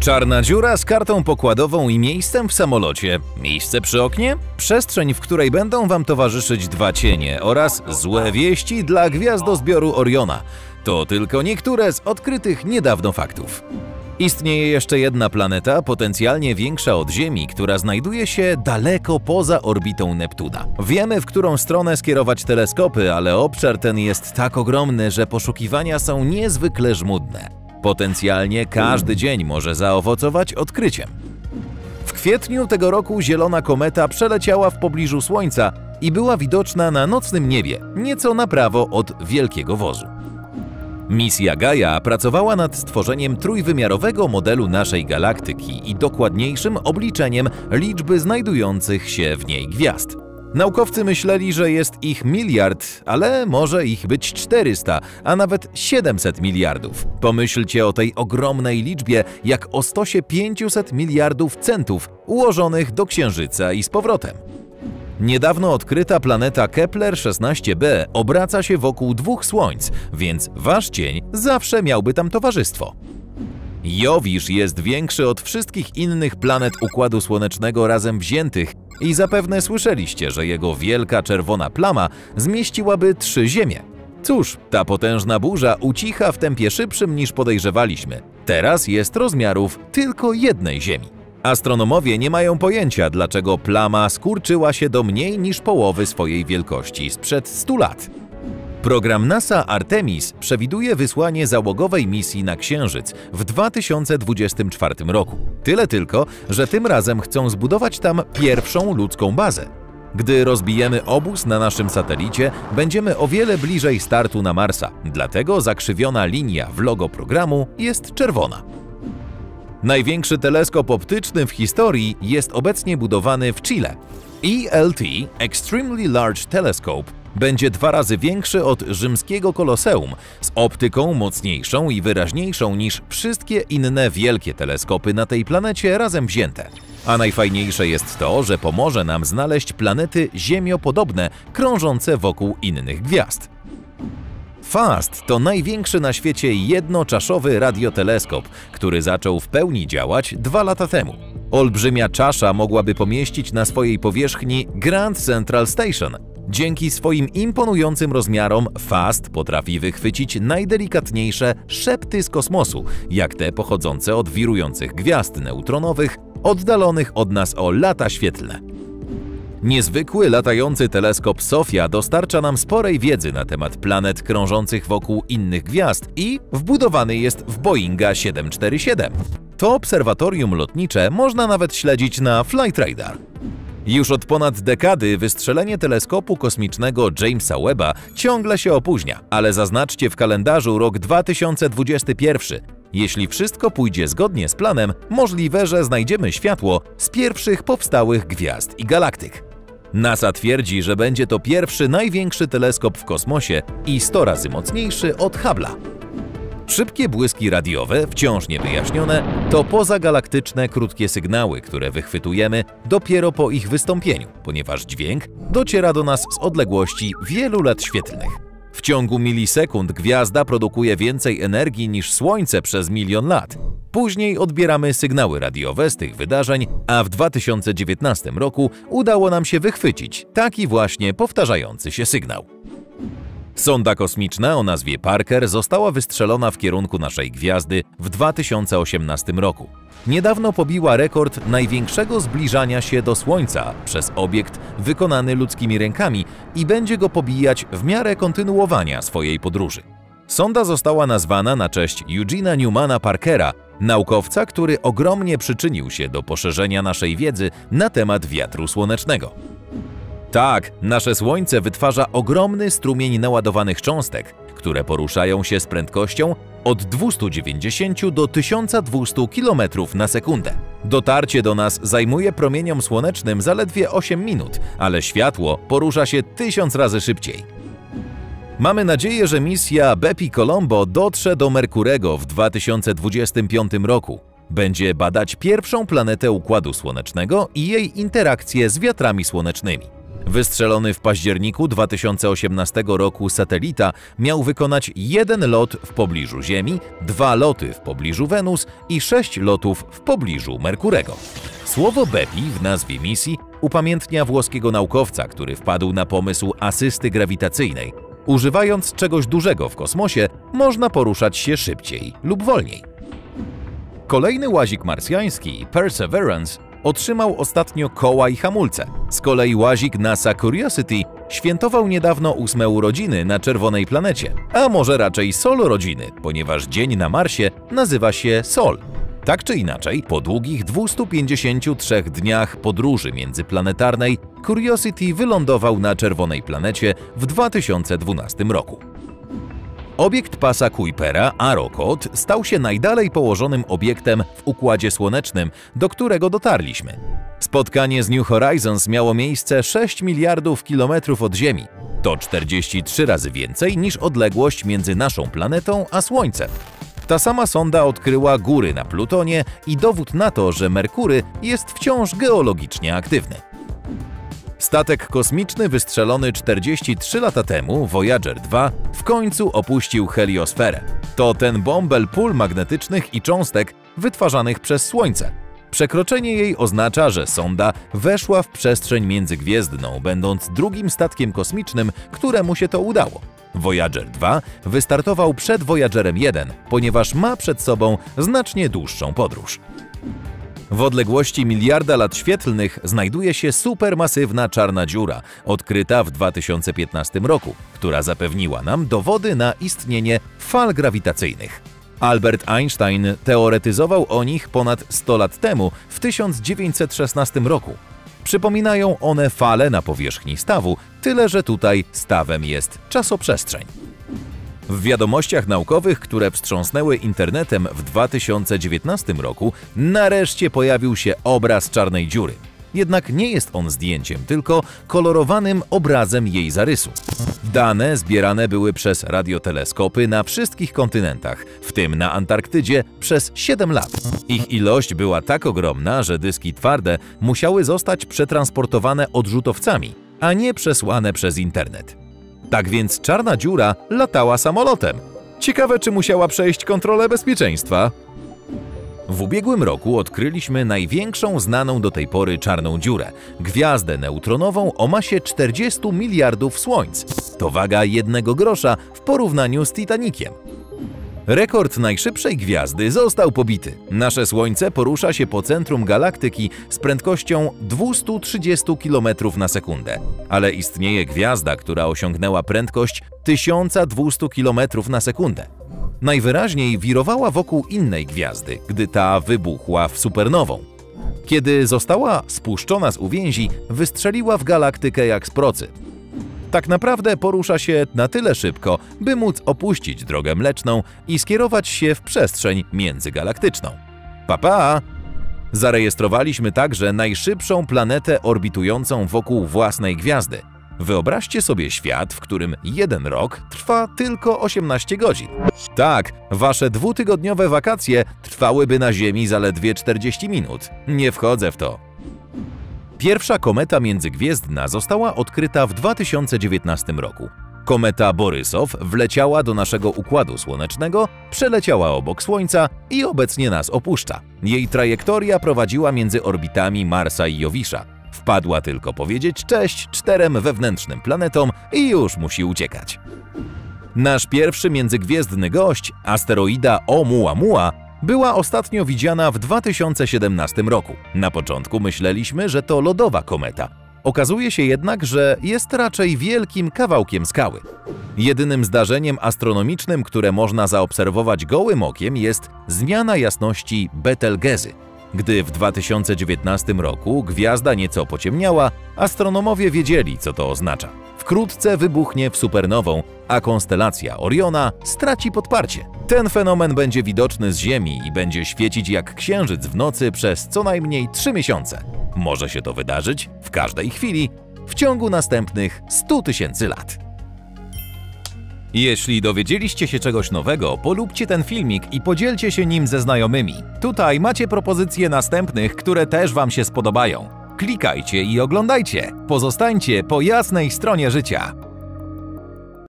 Czarna dziura z kartą pokładową i miejscem w samolocie. Miejsce przy oknie? Przestrzeń, w której będą Wam towarzyszyć dwa cienie oraz złe wieści dla gwiazdozbioru Oriona. To tylko niektóre z odkrytych niedawno faktów. Istnieje jeszcze jedna planeta, potencjalnie większa od Ziemi, która znajduje się daleko poza orbitą Neptuna. Wiemy, w którą stronę skierować teleskopy, ale obszar ten jest tak ogromny, że poszukiwania są niezwykle żmudne. Potencjalnie każdy dzień może zaowocować odkryciem. W kwietniu tego roku zielona kometa przeleciała w pobliżu Słońca i była widoczna na nocnym niebie, nieco na prawo od Wielkiego Wozu. Misja Gaia pracowała nad stworzeniem trójwymiarowego modelu naszej galaktyki i dokładniejszym obliczeniem liczby znajdujących się w niej gwiazd. Naukowcy myśleli, że jest ich miliard, ale może ich być 400, a nawet 700 miliardów. Pomyślcie o tej ogromnej liczbie jak o stosie 500 miliardów centów ułożonych do Księżyca i z powrotem. Niedawno odkryta planeta Kepler-16b obraca się wokół dwóch Słońc, więc Wasz cień zawsze miałby tam towarzystwo. Jowisz jest większy od wszystkich innych planet Układu Słonecznego razem wziętych i zapewne słyszeliście, że jego wielka czerwona plama zmieściłaby 3 Ziemie. Cóż, ta potężna burza ucicha w tempie szybszym niż podejrzewaliśmy. Teraz jest rozmiarów tylko jednej Ziemi. Astronomowie nie mają pojęcia, dlaczego plama skurczyła się do mniej niż połowy swojej wielkości sprzed 100 lat. Program NASA Artemis przewiduje wysłanie załogowej misji na Księżyc w 2024 roku. Tyle tylko, że tym razem chcą zbudować tam pierwszą ludzką bazę. Gdy rozbijemy obóz na naszym satelicie, będziemy o wiele bliżej startu na Marsa, dlatego zakrzywiona linia w logo programu jest czerwona. Największy teleskop optyczny w historii jest obecnie budowany w Chile. ELT, Extremely Large Telescope, będzie 2 razy większy od rzymskiego Koloseum, z optyką mocniejszą i wyraźniejszą niż wszystkie inne wielkie teleskopy na tej planecie razem wzięte. A najfajniejsze jest to, że pomoże nam znaleźć planety ziemiopodobne, krążące wokół innych gwiazd. FAST to największy na świecie jednoczaszowy radioteleskop, który zaczął w pełni działać 2 lata temu. Olbrzymia czasza mogłaby pomieścić na swojej powierzchni Grand Central Station. Dzięki swoim imponującym rozmiarom FAST potrafi wychwycić najdelikatniejsze szepty z kosmosu, jak te pochodzące od wirujących gwiazd neutronowych, oddalonych od nas o lata świetlne. Niezwykły latający teleskop SOFIA dostarcza nam sporej wiedzy na temat planet krążących wokół innych gwiazd i wbudowany jest w Boeinga 747. To obserwatorium lotnicze można nawet śledzić na Flightradar. Już od ponad dekady wystrzelenie teleskopu kosmicznego Jamesa Webba ciągle się opóźnia, ale zaznaczcie w kalendarzu rok 2021. Jeśli wszystko pójdzie zgodnie z planem, możliwe, że znajdziemy światło z pierwszych powstałych gwiazd i galaktyk. NASA twierdzi, że będzie to pierwszy największy teleskop w kosmosie i 100 razy mocniejszy od Hubble'a. Szybkie błyski radiowe, wciąż niewyjaśnione, to pozagalaktyczne krótkie sygnały, które wychwytujemy dopiero po ich wystąpieniu, ponieważ dźwięk dociera do nas z odległości wielu lat świetlnych. W ciągu milisekund gwiazda produkuje więcej energii niż Słońce przez milion lat. Później odbieramy sygnały radiowe z tych wydarzeń, a w 2019 roku udało nam się wychwycić taki właśnie powtarzający się sygnał. Sonda kosmiczna o nazwie Parker została wystrzelona w kierunku naszej gwiazdy w 2018 roku. Niedawno pobiła rekord największego zbliżania się do Słońca przez obiekt wykonany ludzkimi rękami i będzie go pobijać w miarę kontynuowania swojej podróży. Sonda została nazwana na cześć Eugene'a Newmana Parkera, naukowca, który ogromnie przyczynił się do poszerzenia naszej wiedzy na temat wiatru słonecznego. Tak, nasze Słońce wytwarza ogromny strumień naładowanych cząstek, które poruszają się z prędkością od 290 do 1200 km na sekundę. Dotarcie do nas zajmuje promieniom słonecznym zaledwie 8 minut, ale światło porusza się 1000 razy szybciej. Mamy nadzieję, że misja Bepi Colombo dotrze do Merkurego w 2025 roku. Będzie badać pierwszą planetę Układu Słonecznego i jej interakcje z wiatrami słonecznymi. Wystrzelony w październiku 2018 roku satelita miał wykonać 1 lot w pobliżu Ziemi, 2 loty w pobliżu Wenus i 6 lotów w pobliżu Merkurego. Słowo Bepi w nazwie misji upamiętnia włoskiego naukowca, który wpadł na pomysł asysty grawitacyjnej. Używając czegoś dużego w kosmosie, można poruszać się szybciej lub wolniej. Kolejny łazik marsjański, Perseverance, otrzymał ostatnio koła i hamulce. Z kolei łazik NASA Curiosity świętował niedawno 8 urodziny na Czerwonej Planecie, a może raczej Sol rodziny, ponieważ dzień na Marsie nazywa się Sol. Tak czy inaczej, po długich 253 dniach podróży międzyplanetarnej Curiosity wylądował na Czerwonej Planecie w 2012 roku. Obiekt pasa Kuipera, Arrokoth, stał się najdalej położonym obiektem w Układzie Słonecznym, do którego dotarliśmy. Spotkanie z New Horizons miało miejsce 6 miliardów kilometrów od Ziemi. To 43 razy więcej niż odległość między naszą planetą a Słońcem. Ta sama sonda odkryła góry na Plutonie i dowód na to, że Merkury jest wciąż geologicznie aktywny. Statek kosmiczny wystrzelony 43 lata temu, Voyager 2, w końcu opuścił heliosferę. To ten bąbel pól magnetycznych i cząstek wytwarzanych przez Słońce. Przekroczenie jej oznacza, że sonda weszła w przestrzeń międzygwiezdną, będąc drugim statkiem kosmicznym, któremu się to udało. Voyager 2 wystartował przed Voyagerem 1, ponieważ ma przed sobą znacznie dłuższą podróż. W odległości miliarda lat świetlnych znajduje się supermasywna czarna dziura, odkryta w 2015 roku, która zapewniła nam dowody na istnienie fal grawitacyjnych. Albert Einstein teoretyzował o nich ponad 100 lat temu, w 1916 roku. Przypominają one fale na powierzchni stawu, tyle że tutaj stawem jest czasoprzestrzeń. W wiadomościach naukowych, które wstrząsnęły internetem w 2019 roku, nareszcie pojawił się obraz czarnej dziury. Jednak nie jest on zdjęciem, tylko kolorowanym obrazem jej zarysu. Dane zbierane były przez radioteleskopy na wszystkich kontynentach, w tym na Antarktydzie, przez 7 lat. Ich ilość była tak ogromna, że dyski twarde musiały zostać przetransportowane odrzutowcami, a nie przesłane przez internet. Tak więc czarna dziura latała samolotem. Ciekawe, czy musiała przejść kontrolę bezpieczeństwa? W ubiegłym roku odkryliśmy największą znaną do tej pory czarną dziurę – gwiazdę neutronową o masie 40 miliardów słońc. To waga 1 grosza w porównaniu z Titanikiem. Rekord najszybszej gwiazdy został pobity. Nasze Słońce porusza się po centrum galaktyki z prędkością 230 km na sekundę. Ale istnieje gwiazda, która osiągnęła prędkość 1200 km na sekundę. Najwyraźniej wirowała wokół innej gwiazdy, gdy ta wybuchła w supernową. Kiedy została spuszczona z uwięzi, wystrzeliła w galaktykę jak z procy. Tak naprawdę porusza się na tyle szybko, by móc opuścić drogę mleczną i skierować się w przestrzeń międzygalaktyczną. Pa, pa! Zarejestrowaliśmy także najszybszą planetę orbitującą wokół własnej gwiazdy. Wyobraźcie sobie świat, w którym 1 rok trwa tylko 18 godzin. Tak, wasze 2-tygodniowe wakacje trwałyby na Ziemi zaledwie 40 minut. Nie wchodzę w to. Pierwsza kometa międzygwiezdna została odkryta w 2019 roku. Kometa Borisow wleciała do naszego Układu Słonecznego, przeleciała obok Słońca i obecnie nas opuszcza. Jej trajektoria prowadziła między orbitami Marsa i Jowisza. Wpadła tylko powiedzieć cześć 4 wewnętrznym planetom i już musi uciekać. Nasz pierwszy międzygwiezdny gość, asteroida Oumuamua, była ostatnio widziana w 2017 roku. Na początku myśleliśmy, że to lodowa kometa. Okazuje się jednak, że jest raczej wielkim kawałkiem skały. Jedynym zdarzeniem astronomicznym, które można zaobserwować gołym okiem, jest zmiana jasności Betelgeuse. Gdy w 2019 roku gwiazda nieco pociemniała, astronomowie wiedzieli, co to oznacza. Wkrótce wybuchnie w supernową, a konstelacja Oriona straci podparcie. Ten fenomen będzie widoczny z Ziemi i będzie świecić jak księżyc w nocy przez co najmniej 3 miesiące. Może się to wydarzyć w każdej chwili w ciągu następnych 100 000 lat. Jeśli dowiedzieliście się czegoś nowego, polubcie ten filmik i podzielcie się nim ze znajomymi. Tutaj macie propozycje następnych, które też Wam się spodobają. klikajcie i oglądajcie. Pozostańcie po jasnej stronie życia.